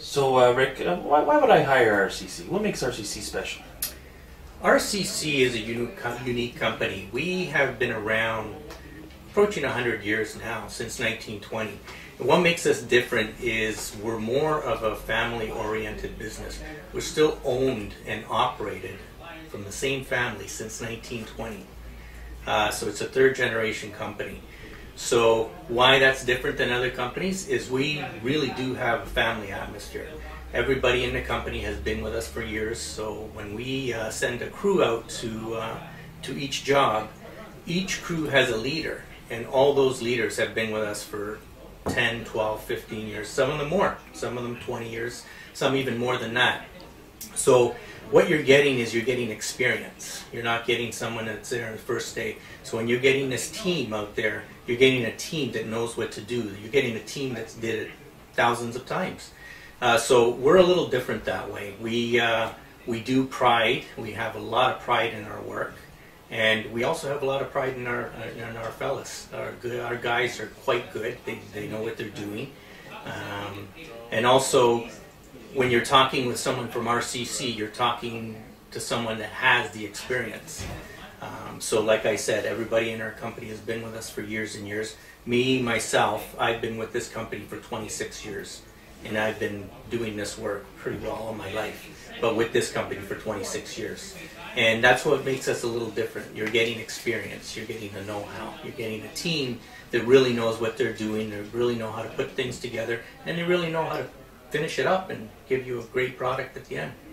So Rick, why would I hire RCC? What makes RCC special? RCC is a unique company. We have been around approaching 100 years now, since 1920. And what makes us different is we're more of a family-oriented business. We're still owned and operated from the same family since 1920. So it's a third-generation company. So why that's different than other companies is we really do have a family atmosphere. Everybody in the company has been with us for years, so when we send a crew out to each job, each crew has a leader, and all those leaders have been with us for 10, 12, 15 years, some of them more, some of them 20 years, some even more than that. So what you're getting is you're getting experience. You're not getting someone that's there on the first day. So when you're getting this team out there, you're getting a team that knows what to do. You're getting a team that's did it thousands of times. So we're a little different that way. We do pride. We have a lot of pride in our work. And we also have a lot of pride in our fellas. Our guys are quite good. They know what they're doing. And also, when you're talking with someone from RCC, you're talking to someone that has the experience. So like I said, everybody in our company has been with us for years and years. Me, myself, I've been with this company for 26 years. And I've been doing this work pretty well all my life, but with this company for 26 years. And that's what makes us a little different. You're getting experience, you're getting the know-how, you're getting a team that really knows what they're doing, they really know how to put things together, and they really know how to finish it up and give you a great product at the end.